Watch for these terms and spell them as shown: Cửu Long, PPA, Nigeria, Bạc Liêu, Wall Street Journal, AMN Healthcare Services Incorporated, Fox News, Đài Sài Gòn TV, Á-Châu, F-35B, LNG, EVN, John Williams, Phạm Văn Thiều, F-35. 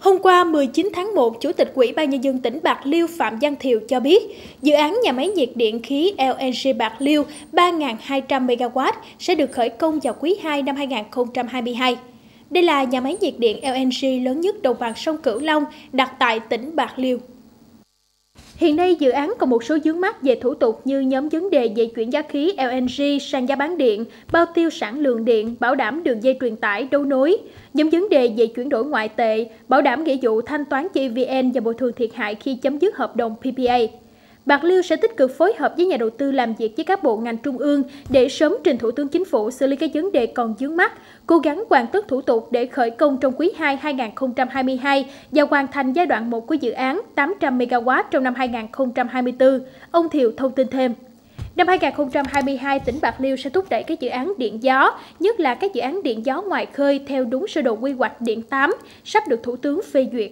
Hôm qua 19 tháng 1, Chủ tịch Ủy ban Nhân dân tỉnh Bạc Liêu Phạm Văn Thiều cho biết, dự án nhà máy nhiệt điện khí LNG Bạc Liêu 3.200 MW sẽ được khởi công vào quý 2 năm 2022. Đây là nhà máy nhiệt điện LNG lớn nhất đồng bằng sông Cửu Long, đặt tại tỉnh Bạc Liêu. Hiện nay, dự án còn một số vướng mắc về thủ tục như nhóm vấn đề về chuyển giá khí LNG sang giá bán điện, bao tiêu sản lượng điện, bảo đảm đường dây truyền tải đấu nối, nhóm vấn đề về chuyển đổi ngoại tệ, bảo đảm nghĩa vụ thanh toán cho EVN và bồi thường thiệt hại khi chấm dứt hợp đồng PPA. Bạc Liêu sẽ tích cực phối hợp với nhà đầu tư làm việc với các bộ ngành trung ương để sớm trình Thủ tướng Chính phủ xử lý các vấn đề còn vướng mắc, cố gắng hoàn tất thủ tục để khởi công trong quý 2 2022 và hoàn thành giai đoạn 1 của dự án 800 MW trong năm 2024, ông Thiều thông tin thêm. Năm 2022, tỉnh Bạc Liêu sẽ thúc đẩy các dự án điện gió, nhất là các dự án điện gió ngoài khơi theo đúng sơ đồ quy hoạch điện 8 sắp được Thủ tướng phê duyệt.